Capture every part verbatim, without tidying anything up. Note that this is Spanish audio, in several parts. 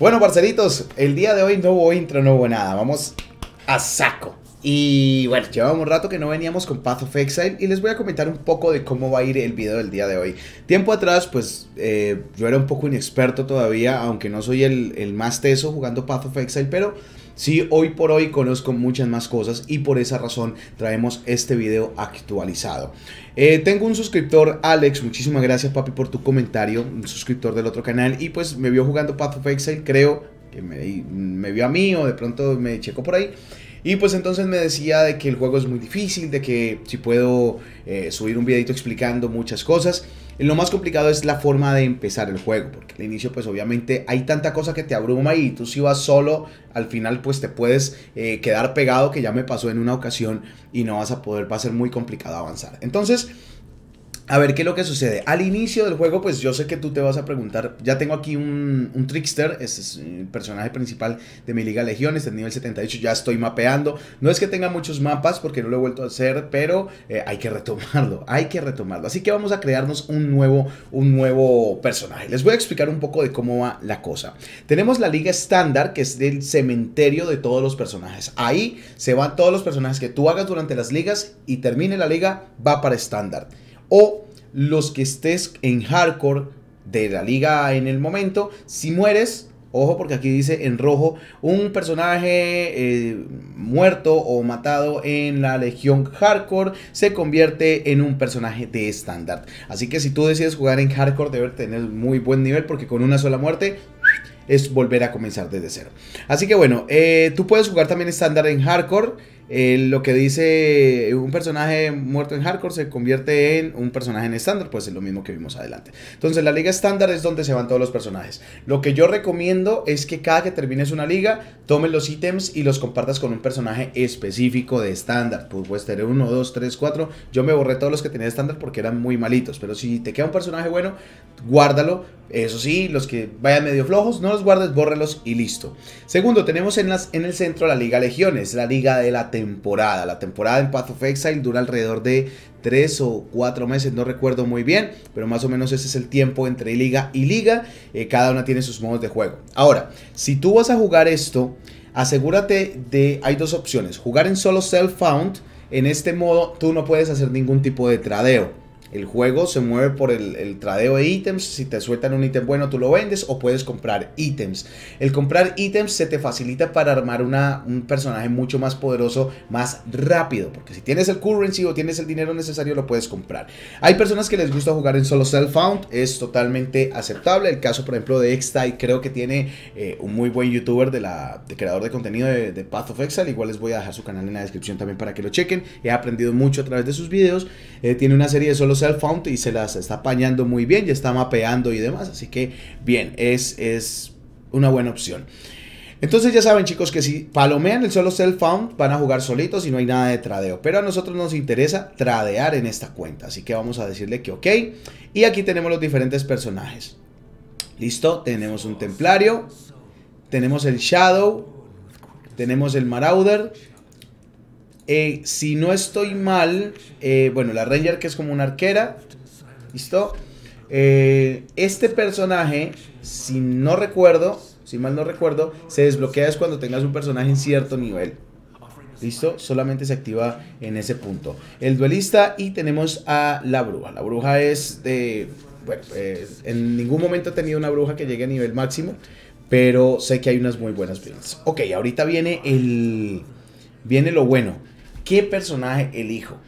Bueno, parcelitos, el día de hoy no hubo intro, no hubo nada, vamos a saco. Y bueno, llevamos un rato que no veníamos con Path of Exile y les voy a comentar un poco de cómo va a ir el video del día de hoy. Tiempo atrás, pues, eh, yo era un poco inexperto todavía, aunque no soy el, el más teso jugando Path of Exile, pero sí, hoy por hoy conozco muchas más cosas y por esa razón traemos este video actualizado. Eh, tengo un suscriptor, Alex, muchísimas gracias, papi, por tu comentario, un suscriptor del otro canal, y pues me vio jugando Path of Exile, creo que me, me vio a mí o de pronto me checó por ahí. Y pues entonces me decía de que el juego es muy difícil, de que si puedo eh, subir un videito explicando muchas cosas. Lo más complicado es la forma de empezar el juego, porque al inicio pues obviamente hay tanta cosa que te abruma y tú si vas solo, al final pues te puedes eh, quedar pegado, que ya me pasó en una ocasión, y no vas a poder, va a ser muy complicado avanzar. Entonces, a ver qué es lo que sucede. Al inicio del juego, pues yo sé que tú te vas a preguntar, ya tengo aquí un, un Trickster, este es el personaje principal de mi Liga Legiones, del nivel setenta y ocho, ya estoy mapeando. No es que tenga muchos mapas porque no lo he vuelto a hacer, pero eh, hay que retomarlo, hay que retomarlo. Así que vamos a crearnos un nuevo, un nuevo personaje. Les voy a explicar un poco de cómo va la cosa. Tenemos la Liga Estándar, que es el cementerio de todos los personajes. Ahí se van todos los personajes que tú hagas durante las ligas y termine la liga, va para Estándar. O los que estés en hardcore de la liga en el momento, si mueres, ojo porque aquí dice en rojo, un personaje eh, muerto o matado en la legión hardcore se convierte en un personaje de estándar. Así que si tú decides jugar en hardcore debes tener muy buen nivel porque con una sola muerte es volver a comenzar desde cero. Así que bueno, eh, tú puedes jugar también estándar en hardcore. Eh, lo que dice un personaje muerto en hardcore se convierte en un personaje en estándar, pues es lo mismo que vimos adelante. Entonces la liga estándar es donde se van todos los personajes. Lo que yo recomiendo es que cada que termines una liga tomes los ítems y los compartas con un personaje específico de estándar. Pues puedes tener uno, dos, tres, cuatro. Yo me borré todos los que tenía estándar porque eran muy malitos, pero si te queda un personaje bueno, guárdalo. Eso sí, los que vayan medio flojos, no los guardes, bórrelos y listo. Segundo, tenemos en, las, en el centro la Liga Legiones, la liga de la temporada. La temporada en Path of Exile dura alrededor de tres o cuatro meses, no recuerdo muy bien, pero más o menos ese es el tiempo entre liga y liga. Eh, cada una tiene sus modos de juego. Ahora, si tú vas a jugar esto, asegúrate de, hay dos opciones, jugar en solo self-found. En este modo tú no puedes hacer ningún tipo de tradeo. El juego se mueve por el, el tradeo de ítems. Si te sueltan un ítem bueno, tú lo vendes o puedes comprar ítems. El comprar ítems se te facilita para armar una, un personaje mucho más poderoso, más rápido. Porque si tienes el currency o tienes el dinero necesario, lo puedes comprar. Hay personas que les gusta jugar en solo self-found. Es totalmente aceptable. El caso, por ejemplo, de X-Ty, creo que tiene eh, un muy buen youtuber, de, la, de creador de contenido de, de Path of Exile. Igual les voy a dejar su canal en la descripción también para que lo chequen. He aprendido mucho a través de sus videos. Eh, tiene una serie de solo self-found y se las está apañando muy bien, ya está mapeando y demás, así que bien, es, es una buena opción. Entonces ya saben, chicos, que si palomean el solo self-found van a jugar solitos y no hay nada de tradeo, pero a nosotros nos interesa tradear en esta cuenta, así que vamos a decirle que ok, y aquí tenemos los diferentes personajes. Listo, tenemos un templario, tenemos el shadow, tenemos el marauder. Eh, si no estoy mal, eh, bueno, la ranger, que es como una arquera. ¿Listo? Eh, este personaje, si no recuerdo, si mal no recuerdo, se desbloquea es cuando tengas un personaje en cierto nivel. ¿Listo? Solamente se activa en ese punto. El duelista, y tenemos a la bruja. La bruja es de... Bueno, eh, en ningún momento he tenido una bruja que llegue a nivel máximo, pero sé que hay unas muy buenas builds. Ok, ahorita viene el... Viene lo bueno. ¿Qué personaje elijo?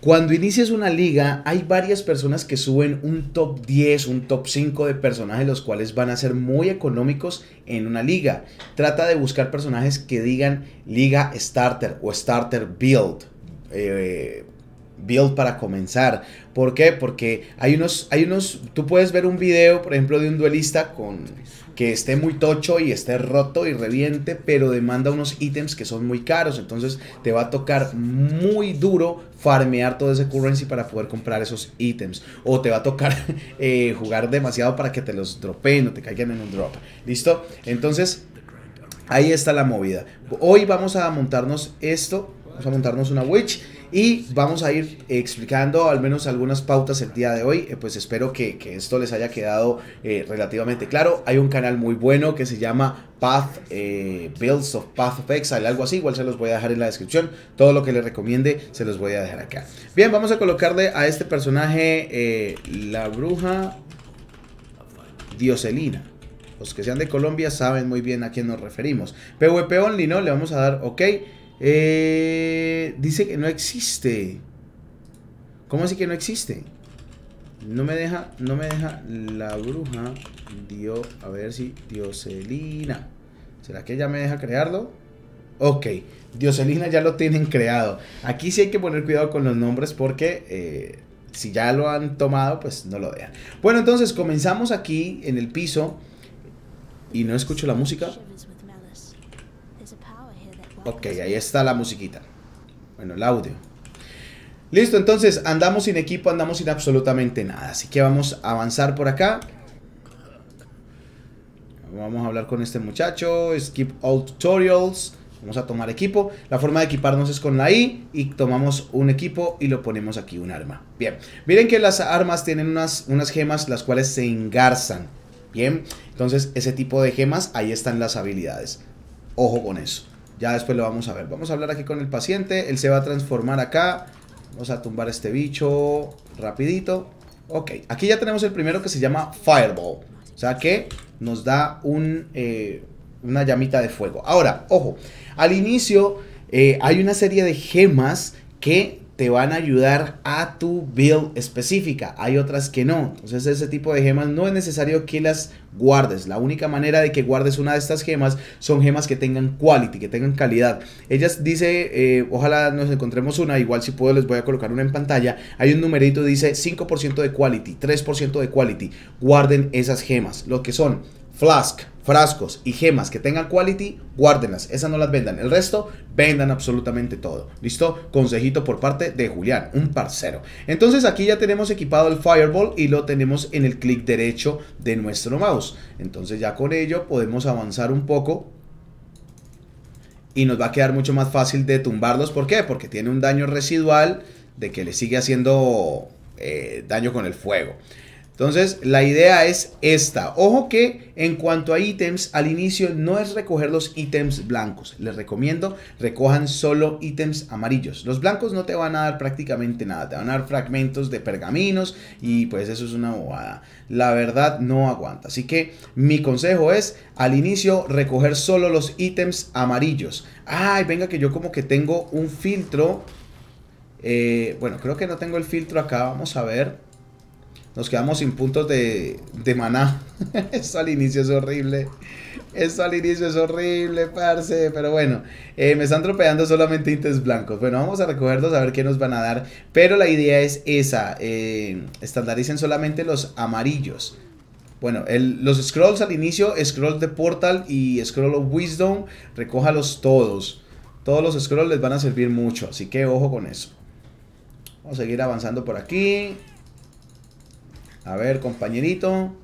Cuando inicias una liga, hay varias personas que suben un top diez, un top cinco de personajes, los cuales van a ser muy económicos en una liga. Trata de buscar personajes que digan Liga Starter o Starter Build. Eh, build para comenzar. ¿Por qué? Porque hay unos, hay unos... Tú puedes ver un video, por ejemplo, de un duelista con... que esté muy tocho y esté roto y reviente, pero demanda unos ítems que son muy caros, entonces te va a tocar muy duro farmear todo ese currency para poder comprar esos ítems, o te va a tocar eh, jugar demasiado para que te los dropeen o te caigan en un drop. ¿Listo? Entonces ahí está la movida. Hoy vamos a montarnos esto, vamos a montarnos una witch Y vamos a ir explicando al menos algunas pautas el día de hoy. Eh, pues espero que, que esto les haya quedado eh, relativamente claro. Hay un canal muy bueno que se llama Path eh, Builds of Path of Exile, algo así. Igual se los voy a dejar en la descripción. Todo lo que les recomiende se los voy a dejar acá. Bien, vamos a colocarle a este personaje eh, la bruja Dioselina. Los que sean de Colombia saben muy bien a quién nos referimos. PvP only, ¿no? Le vamos a dar ok. Eh, dice que no existe. ¿Cómo así que no existe? No me deja, no me deja la bruja Dio, a ver si Dioselina. ¿Será que ya me deja crearlo? Ok, Dioselina ya lo tienen creado. Aquí sí hay que poner cuidado con los nombres porque eh, si ya lo han tomado, pues no lo dejan. Bueno, entonces comenzamos aquí en el piso. Y no escucho la música. Ok, ahí está la musiquita. Bueno, el audio. Listo, entonces andamos sin equipo, andamos sin absolutamente nada. Así que vamos a avanzar por acá. Vamos a hablar con este muchacho. Skip all tutorials. Vamos a tomar equipo. La forma de equiparnos es con la I. Y tomamos un equipo y lo ponemos aquí, un arma. Bien, miren que las armas tienen unas, unas gemas las cuales se engarzan. Bien, entonces ese tipo de gemas, ahí están las habilidades. Ojo con eso. Ya después lo vamos a ver. Vamos a hablar aquí con el paciente. Él se va a transformar acá. Vamos a tumbar este bicho rapidito. Ok, aquí ya tenemos el primero que se llama Fireball. O sea que nos da un, eh, una llamita de fuego. Ahora, ojo. Al inicio eh, hay una serie de gemas que te van a ayudar a tu build específica. Hay otras que no. Entonces ese tipo de gemas no es necesario que las guardes. La única manera de que guardes una de estas gemas son gemas que tengan quality, que tengan calidad. Ellas dice, eh, ojalá nos encontremos una. Igual si puedo les voy a colocar una en pantalla. Hay un numerito, dice cinco por ciento de quality, tres por ciento de quality. Guarden esas gemas, lo que son flask, frascos y gemas que tengan quality, guárdenlas, esas no las vendan, el resto vendan absolutamente todo, ¿listo? Consejito por parte de Julián, un parcero. Entonces aquí ya tenemos equipado el Fireball y lo tenemos en el clic derecho de nuestro mouse, entonces ya con ello podemos avanzar un poco y nos va a quedar mucho más fácil de tumbarlos. ¿Por qué? Porque tiene un daño residual de que le sigue haciendo eh, daño con el fuego. Entonces la idea es esta. Ojo que en cuanto a ítems, al inicio no es recoger los ítems blancos. Les recomiendo recojan solo ítems amarillos. Los blancos no te van a dar prácticamente nada. Te van a dar fragmentos de pergaminos y pues eso es una bobada. La verdad no aguanta. Así que mi consejo es al inicio recoger solo los ítems amarillos. Ay, venga que yo como que tengo un filtro. Eh, bueno, creo que no tengo el filtro acá. Vamos a ver. Nos quedamos sin puntos de, de maná. Eso al inicio es horrible. Eso al inicio es horrible, parce. Pero bueno, eh, me están tropeando solamente ítems blancos. Bueno, vamos a recogerlos a ver qué nos van a dar. Pero la idea es esa. Eh, estandaricen solamente los amarillos. Bueno, el, los scrolls al inicio, scroll de portal y scroll of wisdom, recójalos todos. Todos los scrolls les van a servir mucho. Así que ojo con eso. Vamos a seguir avanzando por aquí. A ver, compañerito,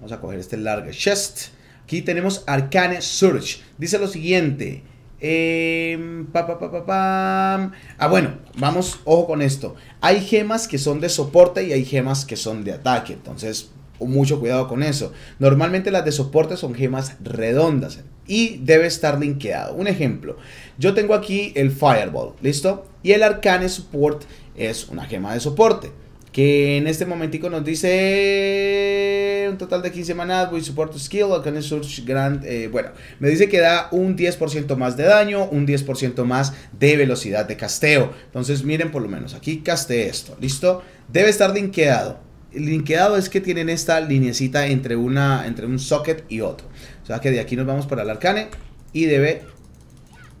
vamos a coger este largo chest. Aquí tenemos Arcane Surge. Dice lo siguiente. Eh, pa, pa, pa, pa, pa. Ah, bueno, vamos, ojo con esto. Hay gemas que son de soporte y hay gemas que son de ataque. Entonces, mucho cuidado con eso. Normalmente las de soporte son gemas redondas y debe estar linkeado. Un ejemplo, yo tengo aquí el Fireball, ¿listo? Y el Arcane Support es una gema de soporte. Que en este momentico nos dice un total de quince manas, with support skill, Arcane Surge, grand, eh, bueno, me dice que da un diez por ciento más de daño, un diez por ciento más de velocidad de casteo. Entonces miren por lo menos, aquí casteé esto, ¿listo? Debe estar linkeado. Linkeado es que tienen esta linecita entre, una, entre un socket y otro. O sea que de aquí nos vamos para el Arcane y debe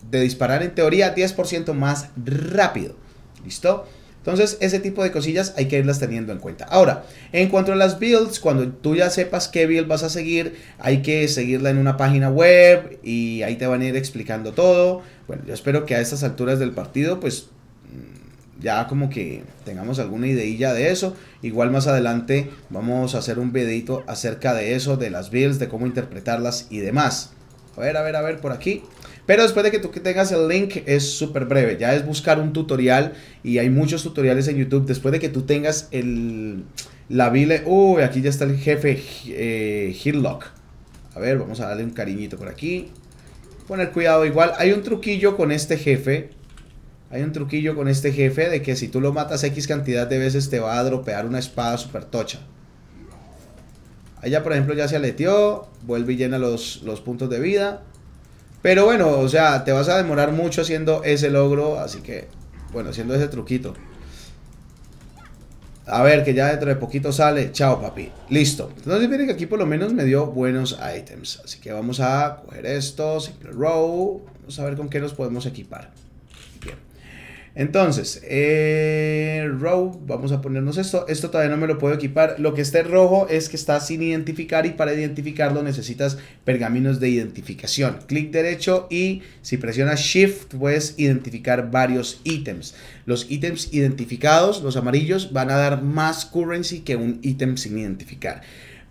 de disparar en teoría diez por ciento más rápido, ¿listo? Entonces ese tipo de cosillas hay que irlas teniendo en cuenta. Ahora, en cuanto a las builds, cuando tú ya sepas qué build vas a seguir, hay que seguirla en una página web y ahí te van a ir explicando todo. Bueno, yo espero que a estas alturas del partido pues ya como que tengamos alguna ideilla de eso. Igual más adelante vamos a hacer un videito acerca de eso, de las builds, de cómo interpretarlas y demás. A ver, a ver, a ver, por aquí. Pero después de que tú tengas el link es súper breve. Ya es buscar un tutorial y hay muchos tutoriales en YouTube. Después de que tú tengas el... la vile... Uy, aquí ya está el jefe eh, Hillock. A ver, vamos a darle un cariñito por aquí. Poner cuidado igual. Hay un truquillo con este jefe. Hay un truquillo con este jefe de que si tú lo matas X cantidad de veces te va a dropear una espada súper tocha. Allá, por ejemplo, ya se aleteó. Vuelve y llena los, los puntos de vida. Pero bueno, o sea, te vas a demorar mucho haciendo ese logro. Así que, bueno, haciendo ese truquito. A ver, que ya dentro de poquito sale. Chao, papi. Listo. Entonces, miren que aquí por lo menos me dio buenos ítems. Así que vamos a coger esto. Simple row. Vamos a ver con qué nos podemos equipar. Bien. Entonces, eh, row, vamos a ponernos esto. Esto todavía no me lo puedo equipar. Lo que está en rojo es que está sin identificar y para identificarlo necesitas pergaminos de identificación. Clic derecho y si presionas Shift puedes identificar varios ítems. Los ítems identificados, los amarillos, van a dar más currency que un ítem sin identificar.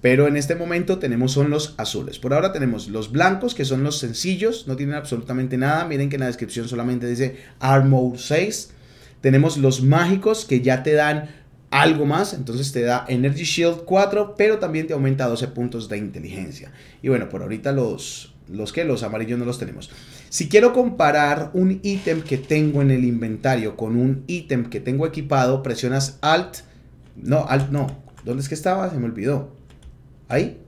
Pero en este momento tenemos son los azules. Por ahora tenemos los blancos, que son los sencillos. No tienen absolutamente nada. Miren que en la descripción solamente dice Armor seis. Tenemos los mágicos, que ya te dan algo más. Entonces te da Energy Shield cuatro, pero también te aumenta doce puntos de inteligencia. Y bueno, por ahorita los, los que los amarillos no los tenemos. Si quiero comparar un ítem que tengo en el inventario con un ítem que tengo equipado, presionas Alt. No, Alt no. ¿Dónde es que estaba? Se me olvidó. Ahí,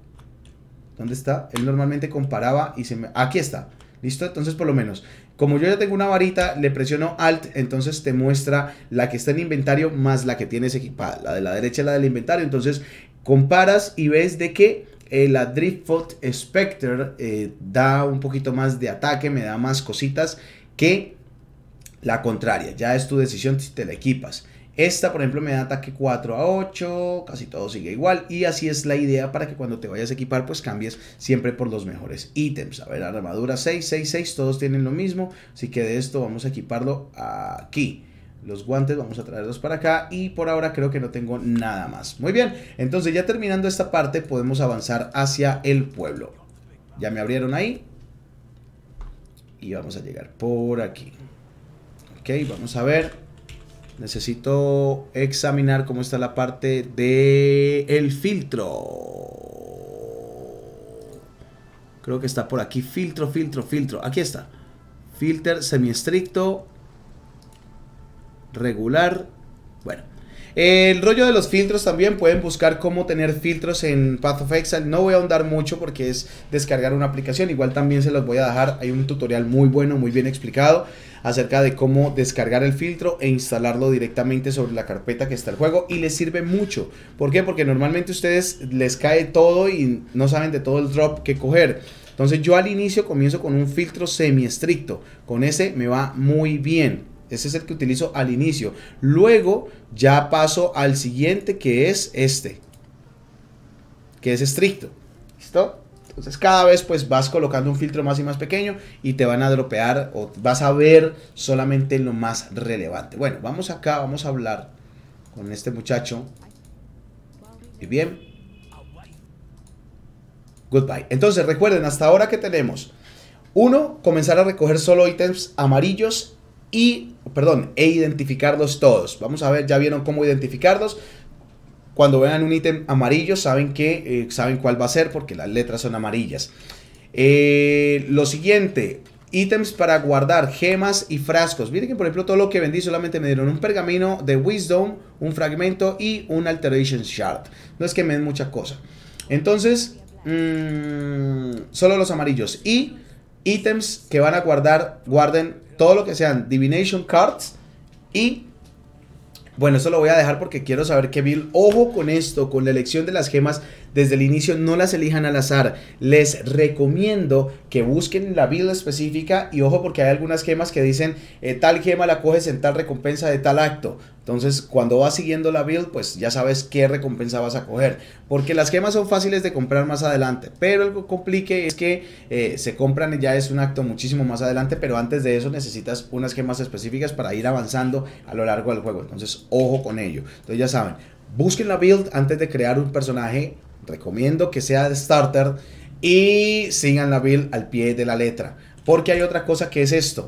¿dónde está? Él normalmente comparaba y se me... Aquí está, ¿listo? Entonces por lo menos, como yo ya tengo una varita, le presiono Alt, entonces te muestra la que está en inventario más la que tienes equipada. La de la derecha es la del inventario, entonces comparas y ves de que eh, la Driftfoot Specter eh, da un poquito más de ataque, me da más cositas que la contraria. Ya es tu decisión si te la equipas. Esta, por ejemplo, me da ataque cuatro a ocho, casi todo sigue igual. Y así es la idea para que cuando te vayas a equipar, pues cambies siempre por los mejores ítems. A ver, armadura seis, seis, seis, todos tienen lo mismo. Así que de esto vamos a equiparlo aquí. Los guantes vamos a traerlos para acá y por ahora creo que no tengo nada más. Muy bien, entonces ya terminando esta parte podemos avanzar hacia el pueblo. Ya me abrieron ahí. Y vamos a llegar por aquí. Ok, vamos a ver. Necesito examinar cómo está la parte de el filtro. Creo que está por aquí. Filtro, filtro, filtro. Aquí está. Filter semiestricto. Regular. Bueno. El rollo de los filtros también, pueden buscar cómo tener filtros en Path of Exile. No voy a ahondar mucho porque es descargar una aplicación. Igual también se los voy a dejar. Hay un tutorial muy bueno, muy bien explicado acerca de cómo descargar el filtro e instalarlo directamente sobre la carpeta que está el juego. Y les sirve mucho. ¿Por qué? Porque normalmente a ustedes les cae todo y no saben de todo el drop que coger. Entonces yo al inicio comienzo con un filtro semiestricto. Con ese me va muy bien. Ese es el que utilizo al inicio. Luego ya paso al siguiente, que es este, que es estricto. ¿Listo? Entonces cada vez pues vas colocando un filtro más y más pequeño y te van a dropear o vas a ver solamente lo más relevante. Bueno, vamos acá, vamos a hablar con este muchacho. Muy bien. Goodbye. Entonces recuerden, hasta ahora que tenemos uno, comenzar a recoger solo ítems amarillos y, perdón, e identificarlos todos. Vamos a ver, ya vieron cómo identificarlos. Cuando vean un ítem amarillo saben que, eh, saben cuál va a ser porque las letras son amarillas. Eh, lo siguiente, ítems para guardar, gemas y frascos. Miren que por ejemplo todo lo que vendí solamente me dieron un pergamino de Wisdom, un fragmento y un Alteration Shard. No es que me den mucha cosa. Entonces, mmm, solo los amarillos y ítems que van a guardar, guarden todo lo que sean Divination Cards. Y bueno, esto lo voy a dejar porque quiero saber qué build. Ojo con esto, con la elección de las gemas desde el inicio, no las elijan al azar. Les recomiendo que busquen la build específica y ojo porque hay algunas gemas que dicen eh, tal gema la coges en tal recompensa de tal acto. Entonces cuando vas siguiendo la build pues ya sabes qué recompensa vas a coger, porque las gemas son fáciles de comprar más adelante, pero algo complique es que eh, se compran ya es un acto muchísimo más adelante, pero antes de eso necesitas unas gemas específicas para ir avanzando a lo largo del juego. Entonces ojo con ello. Entonces ya saben, busquen la build antes de crear un personaje. Recomiendo que sea de starter y sigan la build al pie de la letra, porque hay otra cosa que es esto,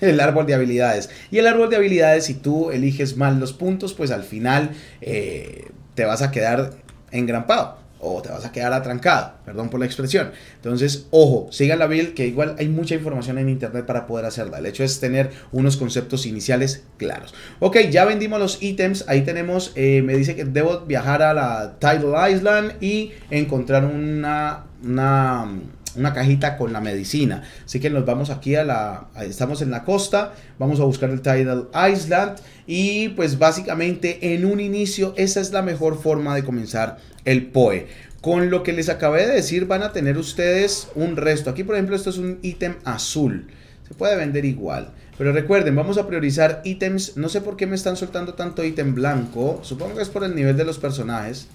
el árbol de habilidades. Y el árbol de habilidades, si tú eliges mal los puntos, pues al final eh, te vas a quedar engrampado o te vas a quedar atrancado, perdón por la expresión. Entonces, ojo, sigan la build, que igual hay mucha información en internet para poder hacerla. El hecho es tener unos conceptos iniciales claros. Ok, ya vendimos los ítems. Ahí tenemos, eh, me dice que debo viajar a la Tidal Island y encontrar una... una una cajita con la medicina. Así que nos vamos aquí a la... Estamos en la costa. Vamos a buscar el Tidal Island. Y pues básicamente en un inicio esa es la mejor forma de comenzar el P O E. Con lo que les acabé de decir van a tener ustedes un resto. Aquí por ejemplo esto es un ítem azul. Se puede vender igual. Pero recuerden, vamos a priorizar ítems. No sé por qué me están soltando tanto ítem blanco. Supongo que es por el nivel de los personajes.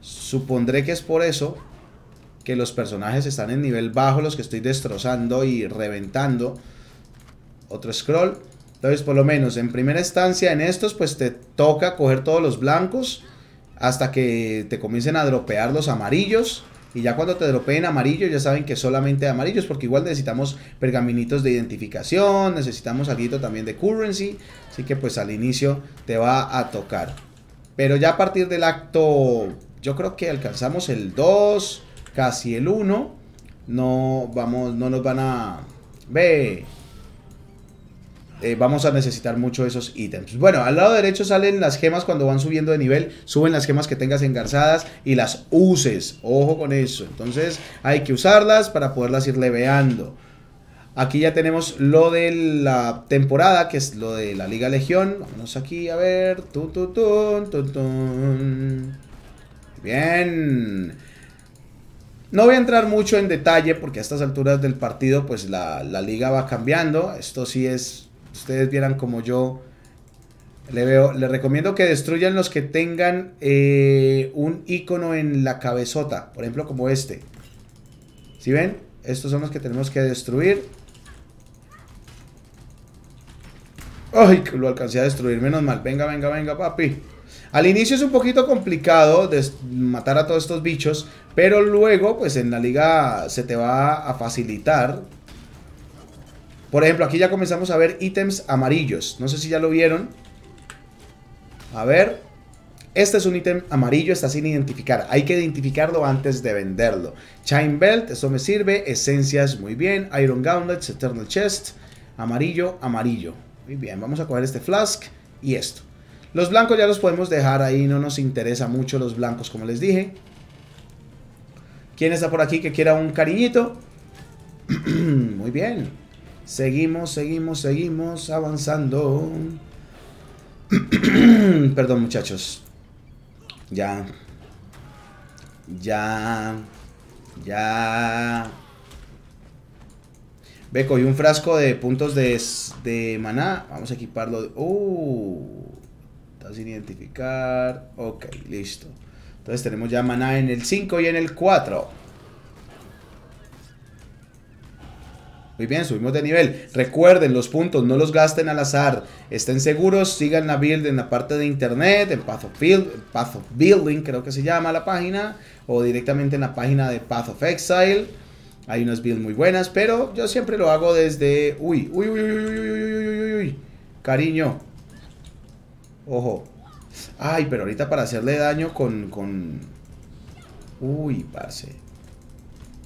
Supondré que es por eso. Que los personajes están en nivel bajo, los que estoy destrozando y reventando. Otro scroll. Entonces por lo menos en primera instancia en estos pues te toca coger todos los blancos hasta que te comiencen a dropear los amarillos. Y ya cuando te dropeen amarillo ya saben que solamente amarillos, porque igual necesitamos pergaminitos de identificación, necesitamos algo también de currency. Así que pues al inicio te va a tocar. Pero ya a partir del acto, yo creo que alcanzamos el dos... casi el uno, no vamos, no nos van a ve eh, vamos a necesitar mucho esos ítems. Bueno, al lado derecho salen las gemas cuando van subiendo de nivel, suben las gemas que tengas engarzadas y las uses, ojo con eso. Entonces hay que usarlas para poderlas ir leveando. Aquí ya tenemos lo de la temporada, que es lo de la Liga Legión. Vámonos aquí a ver, tun, tun, tun, tun, tun. Bien. No voy a entrar mucho en detalle porque a estas alturas del partido pues la, la liga va cambiando. Esto sí es, ustedes vieran como yo le veo. Les recomiendo que destruyan los que tengan eh, un icono en la cabezota, por ejemplo como este. ¿Sí ven? Estos son los que tenemos que destruir. Ay, que lo alcancé a destruir, menos mal. Venga, venga, venga papi. Al inicio es un poquito complicado de matar a todos estos bichos, pero luego pues en la liga se te va a facilitar. Por ejemplo, aquí ya comenzamos a ver ítems amarillos. No sé si ya lo vieron. A ver. Este es un ítem amarillo, está sin identificar. Hay que identificarlo antes de venderlo. Chime Belt, eso me sirve. Esencias, muy bien. Iron Gauntlets, Eternal Chest. Amarillo, amarillo. Muy bien, vamos a coger este flask y esto. Los blancos ya los podemos dejar ahí, no nos interesa mucho los blancos, como les dije. ¿Quién está por aquí que quiera un cariñito? Muy bien. Seguimos, seguimos, seguimos avanzando. Perdón, muchachos. Ya. Ya. Ya. Ve, cogí un frasco de puntos de, de maná. Vamos a equiparlo. De... ¡Uh! Está sin identificar. Ok, listo. Entonces tenemos ya maná en el cinco y en el cuatro. Muy bien, subimos de nivel. Recuerden, los puntos no los gasten al azar. Estén seguros, sigan la build en la parte de internet, en Path of, build, Path of Building, creo que se llama la página, o directamente en la página de Path of Exile. Hay unas builds muy buenas, pero yo siempre lo hago desde... Uy, uy, uy, uy, uy, uy, uy, uy, uy, uy. Cariño. Ojo. Ay, pero ahorita para hacerle daño con, con... Uy, parce.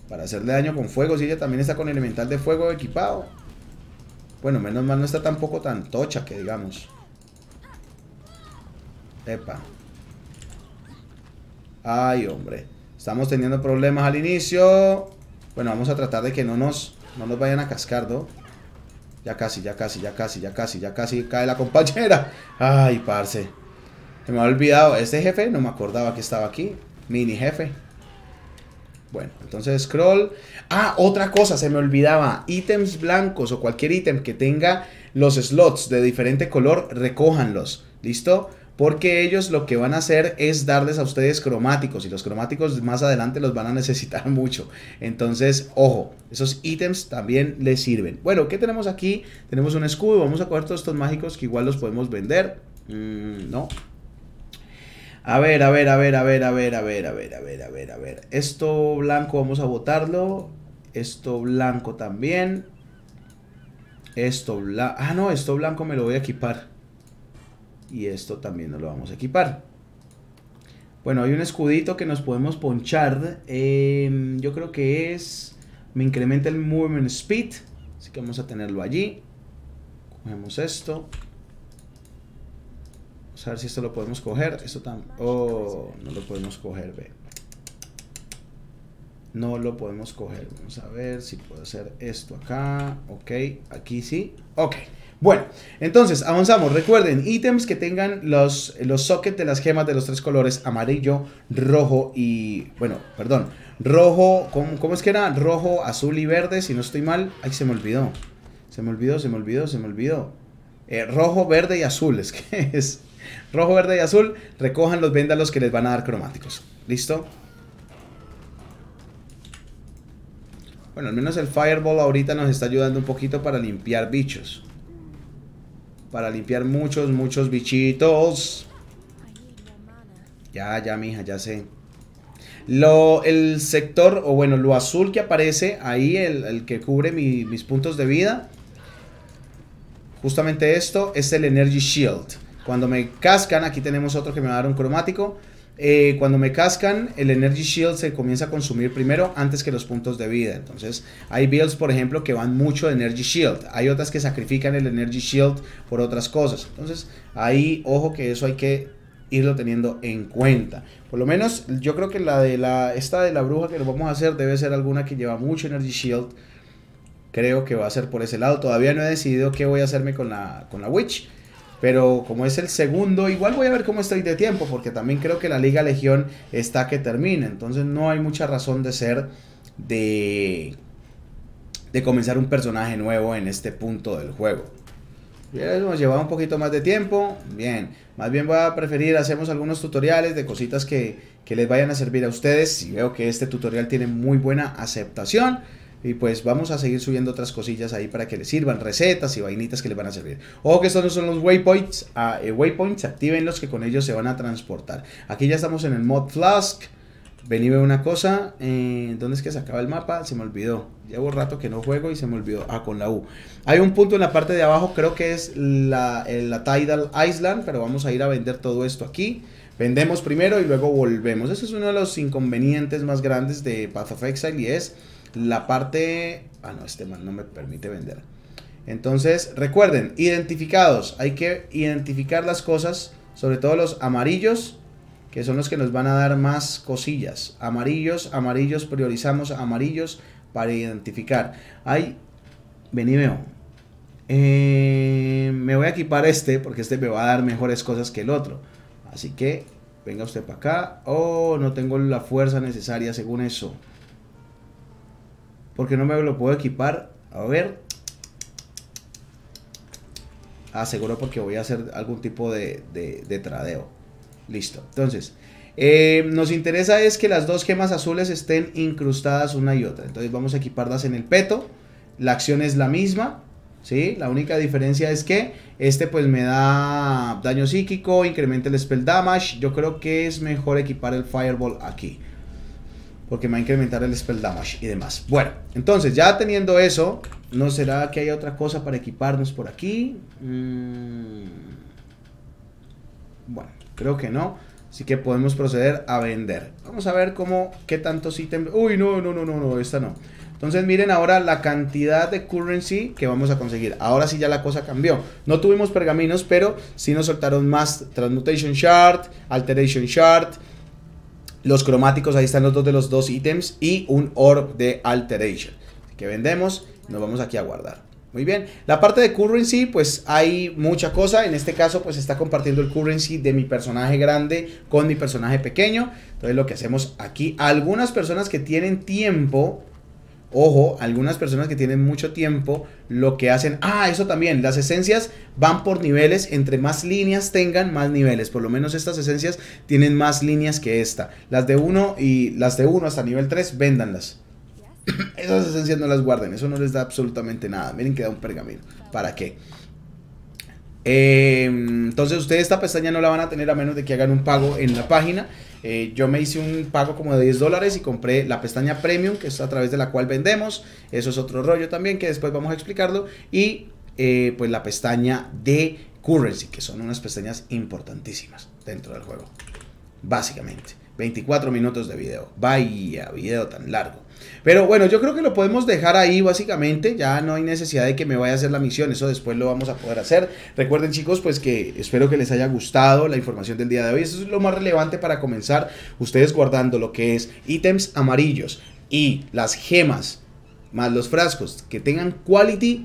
Para hacerle daño con fuego. Si ella también está con elemental de fuego equipado. Bueno, menos mal no está tampoco tan tocha que digamos. Epa. Ay, hombre. Estamos teniendo problemas al inicio. Bueno, vamos a tratar de que no nos, no nos vayan a cascar, ¿no? Ya casi, ya casi, ya casi, ya casi, ya casi cae la compañera. Ay, parce. Se me ha olvidado. Este jefe no me acordaba que estaba aquí. Mini jefe. Bueno, entonces scroll. Ah, otra cosa, se me olvidaba. Ítems blancos o cualquier ítem que tenga los slots de diferente color, recójanlos. ¿Listo? Porque ellos lo que van a hacer es darles a ustedes cromáticos. Y los cromáticos más adelante los van a necesitar mucho. Entonces, ojo, esos ítems también les sirven. Bueno, ¿qué tenemos aquí? Tenemos un escudo. Vamos a coger todos estos mágicos que igual los podemos vender. Mm, no. A ver, a ver, a ver, a ver, a ver, a ver, a ver, a ver, a ver, a ver. Esto blanco vamos a botarlo. Esto blanco también. Esto blanco. Ah, no, esto blanco me lo voy a equipar. Y esto también nos lo vamos a equipar. Bueno, hay un escudito que nos podemos ponchar. Eh, yo creo que es... Me incrementa el movement speed. Así que vamos a tenerlo allí. Cogemos esto. Vamos a ver si esto lo podemos coger. Esto también. Oh, no lo podemos coger, ve. No lo podemos coger. Vamos a ver si puedo hacer esto acá. Ok, aquí sí. Ok. Bueno, entonces avanzamos. Recuerden, ítems que tengan los, los sockets de las gemas de los tres colores: amarillo, rojo y... Bueno, perdón. Rojo, ¿cómo, cómo es que era? Rojo, azul y verde, si no estoy mal. Ay, se me olvidó. Se me olvidó, se me olvidó, se me olvidó. Eh, rojo, verde y azul, es que es... Rojo, verde y azul, recojan los véndalos que les van a dar cromáticos. ¿Listo? Bueno, al menos el Fireball ahorita nos está ayudando un poquito para limpiar bichos. Para limpiar muchos, muchos bichitos. Ya, ya, mija, ya sé. Lo, el sector, o bueno, lo azul que aparece ahí, el, el que cubre mi, mis puntos de vida. Justamente esto es el Energy Shield. Cuando me cascan, aquí tenemos otro que me va a dar un cromático. Eh, cuando me cascan, el Energy Shield se comienza a consumir primero antes que los puntos de vida. Entonces, hay builds, por ejemplo, que van mucho de Energy Shield. Hay otras que sacrifican el Energy Shield por otras cosas. Entonces, ahí, ojo que eso hay que irlo teniendo en cuenta. Por lo menos, yo creo que la de la, esta de la bruja que lo vamos a hacer debe ser alguna que lleva mucho Energy Shield. Creo que va a ser por ese lado. Todavía no he decidido qué voy a hacerme con la, con la Witch. Pero como es el segundo, igual voy a ver cómo estoy de tiempo, porque también creo que la Liga Legión está que termina. Entonces no hay mucha razón de ser de, de comenzar un personaje nuevo en este punto del juego. Ya hemos llevado un poquito más de tiempo. Bien, más bien voy a preferir, hacemos algunos tutoriales de cositas que, que les vayan a servir a ustedes. Si veo que este tutorial tiene muy buena aceptación. Y pues vamos a seguir subiendo otras cosillas ahí para que les sirvan, recetas y vainitas que les van a servir. Ojo que estos no son los waypoints, uh, eh, waypoints, activen los que con ellos se van a transportar. Aquí ya estamos en el mod Flask. Vení, ve una cosa, eh, ¿dónde es que se acaba el mapa? Se me olvidó, llevo un rato que no juego y se me olvidó, ah, con la U. Hay un punto en la parte de abajo, creo que es la, la Tidal Island, pero vamos a ir a vender todo esto aquí. Vendemos primero y luego volvemos. Ese es uno de los inconvenientes más grandes de Path of Exile y es... La parte... Ah, no, este man no me permite vender. Entonces, recuerden, identificados. Hay que identificar las cosas, sobre todo los amarillos, que son los que nos van a dar más cosillas. Amarillos, amarillos, priorizamos amarillos para identificar. Ay, vení, veo. Eh, me voy a equipar este, porque este me va a dar mejores cosas que el otro. Así que, venga usted para acá. Oh, no tengo la fuerza necesaria según eso. Porque no me lo puedo equipar. A ver. Aseguro porque voy a hacer algún tipo de, de, de tradeo. Listo. Entonces, eh, nos interesa es que las dos gemas azules estén incrustadas una y otra. Entonces vamos a equiparlas en el peto. La acción es la misma. ¿Sí? La única diferencia es que este pues me da daño psíquico, incrementa el spell damage. Yo creo que es mejor equipar el Fireball aquí, porque me va a incrementar el spell damage y demás. Bueno, entonces ya teniendo eso, ¿no será que hay otra cosa para equiparnos por aquí? Mm, bueno, creo que no. Así que podemos proceder a vender. Vamos a ver cómo, qué tantos ítems... Uy, no, no, no, no, no, esta no. Entonces miren ahora la cantidad de currency que vamos a conseguir. Ahora sí ya la cosa cambió. No tuvimos pergaminos, pero sí nos soltaron más Transmutation Shard, Alteration Shard... Los cromáticos, ahí están los dos de los dos ítems y un orb de alteration. Así que vendemos, nos vamos aquí a guardar. Muy bien, la parte de currency, pues hay mucha cosa. En este caso, pues está compartiendo el currency de mi personaje grande con mi personaje pequeño. Entonces lo que hacemos aquí, algunas personas que tienen tiempo... Ojo, algunas personas que tienen mucho tiempo, lo que hacen... Ah, eso también, las esencias van por niveles, entre más líneas tengan, más niveles. Por lo menos estas esencias tienen más líneas que esta. Las de uno y las de uno hasta nivel tres, véndanlas. Esas esencias no las guarden, eso no les da absolutamente nada. Miren que da un pergamino, ¿para qué? Eh, entonces ustedes esta pestaña no la van a tener a menos de que hagan un pago en la página. eh, Yo me hice un pago como de diez dólares y compré la pestaña Premium, que es a través de la cual vendemos. Eso es otro rollo también que después vamos a explicarlo. Y eh, pues la pestaña de Currency, que son unas pestañas importantísimas dentro del juego. Básicamente veinticuatro minutos de video. Vaya video tan largo. Pero bueno, yo creo que lo podemos dejar ahí básicamente. Ya no hay necesidad de que me vaya a hacer la misión. Eso después lo vamos a poder hacer. Recuerden, chicos, pues que espero que les haya gustado la información del día de hoy. Eso es lo más relevante para comenzar. Ustedes guardando lo que es ítems amarillos y las gemas más los frascos que tengan quality,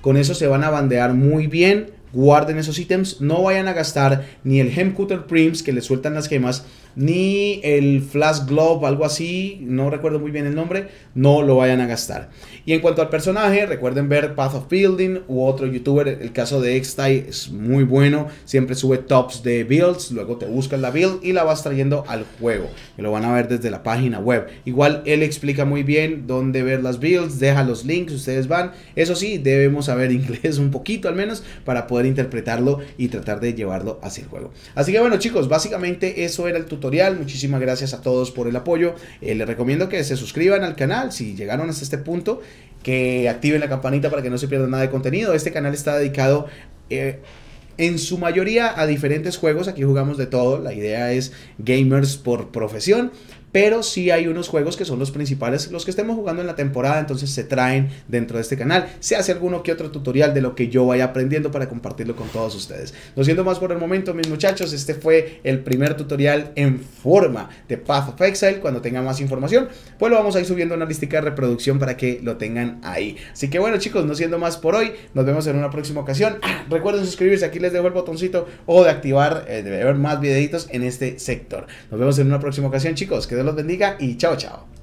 con eso se van a bandear muy bien. Guarden esos ítems, no vayan a gastar ni el Gem Cutter Prims que les sueltan las gemas, ni el Flash Glove, algo así, no recuerdo muy bien el nombre, no lo vayan a gastar. Y en cuanto al personaje, recuerden ver Path of Building u otro youtuber, el caso de X-Ty es muy bueno, siempre sube tops de builds, luego te buscas la build y la vas trayendo al juego, que lo van a ver desde la página web. Igual él explica muy bien dónde ver las builds, deja los links, ustedes van, eso sí, debemos saber inglés un poquito al menos para poder interpretarlo y tratar de llevarlo hacia el juego. Así que bueno, chicos, básicamente eso era el tutorial. Muchísimas gracias a todos por el apoyo. eh, les recomiendo que se suscriban al canal si llegaron hasta este punto, que activen la campanita para que no se pierdan nada de contenido. Este canal está dedicado eh, en su mayoría a diferentes juegos. Aquí jugamos de todo, la idea es gamers por profesión, pero sí hay unos juegos que son los principales, los que estemos jugando en la temporada, entonces se traen dentro de este canal. Se hace alguno que otro tutorial de lo que yo vaya aprendiendo para compartirlo con todos ustedes. No siendo más por el momento, mis muchachos, este fue el primer tutorial en forma de Path of Exile. Cuando tenga más información, pues lo vamos a ir subiendo a una lista de reproducción para que lo tengan ahí. Así que bueno, chicos, no siendo más por hoy, nos vemos en una próxima ocasión. Ah, recuerden suscribirse, aquí les dejo el botoncito, o de activar, eh, de ver más videitos en este sector. Nos vemos en una próxima ocasión, chicos, que Dios los bendiga y chao, chao.